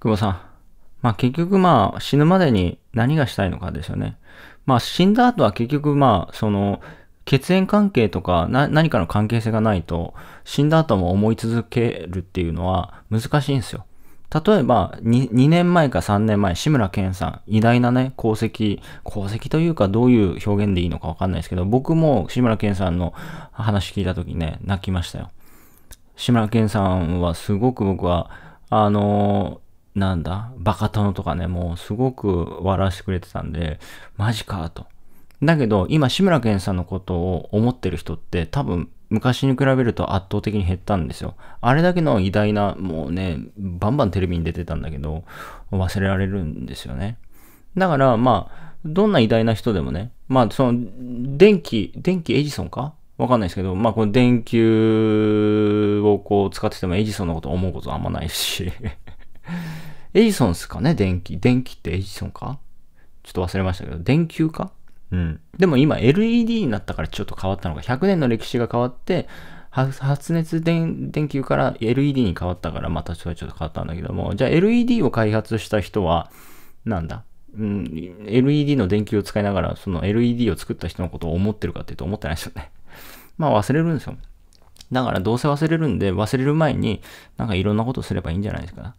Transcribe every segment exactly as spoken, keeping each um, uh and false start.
久保さん。まあ結局まあ死ぬまでに何がしたいのかですよね。まあ死んだ後は結局まあその血縁関係とかな何かの関係性がないと死んだ後も思い続けるっていうのは難しいんですよ。例えば 2, にねんまえかさんねんまえ、志村けんさん、偉大なね、功績、功績というかどういう表現でいいのかわかんないですけど、僕も志村けんさんの話聞いた時ね、泣きましたよ。志村けんさんはすごく僕は、あのー、なんだ、バカ殿とかね、もうすごく笑わせてくれてたんで、マジかと。だけど、今志村けんさんのことを思ってる人って多分、昔に比べると圧倒的に減ったんですよ。あれだけの偉大な、もうね、バンバンテレビに出てたんだけど、忘れられるんですよね。だから、まあ、どんな偉大な人でもね、まあ、その、電気、電気エジソンかわかんないですけど、まあ、この電球をこう使っててもエジソンのこと思うことはあんまないし。エジソンっすかね、電気。電気ってエジソンかちょっと忘れましたけど、電球かうん、でも今 エルイーディー になったからちょっと変わったのか、ひゃくねんの歴史が変わって、発熱 電, 電球から エルイーディー に変わったから、またそれちょっと変わったんだけども、じゃあ エルイーディー を開発した人は、なんだ、うん、エルイーディー の電球を使いながら、その エルイーディー を作った人のことを思ってるかって言うと思ってないですよね。まあ忘れるんですよ。だからどうせ忘れるんで、忘れる前になんかいろんなことをすればいいんじゃないですか。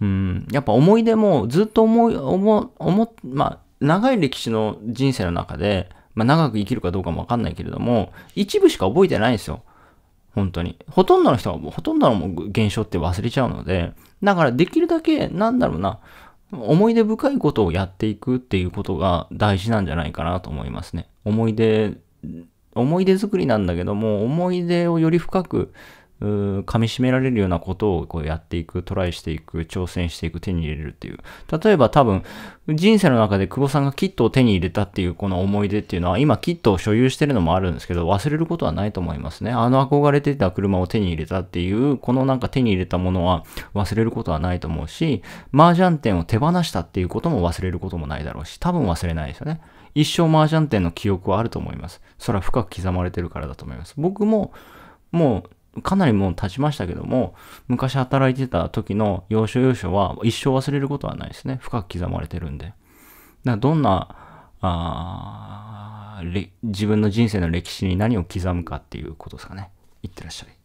うん、やっぱ思い出もずっと思い、思、思、まあ、長い歴史の人生の中で、まあ長く生きるかどうかもわかんないけれども、一部しか覚えてないんですよ。本当に。ほとんどの人は、ほとんどの現象って忘れちゃうので、だからできるだけ、なんだろうな、思い出深いことをやっていくっていうことが大事なんじゃないかなと思いますね。思い出、思い出作りなんだけども、思い出をより深く、噛み締められるようなことをこうやっていく、トライしていく、挑戦していく、手に入れるっていう。例えば多分、人生の中で久保さんがキットを手に入れたっていうこの思い出っていうのは、今キットを所有してるのもあるんですけど、忘れることはないと思いますね。あの憧れてた車を手に入れたっていう、このなんか手に入れたものは忘れることはないと思うし、麻雀店を手放したっていうことも忘れることもないだろうし、多分忘れないですよね。一生麻雀店の記憶はあると思います。それは深く刻まれてるからだと思います。僕も、もう、かなりもう経ちましたけども、昔働いてた時の要所要所は一生忘れることはないですね。深く刻まれてるんで。だからどんなあ、自分の人生の歴史に何を刻むかっていうことですかね。いってらっしゃい。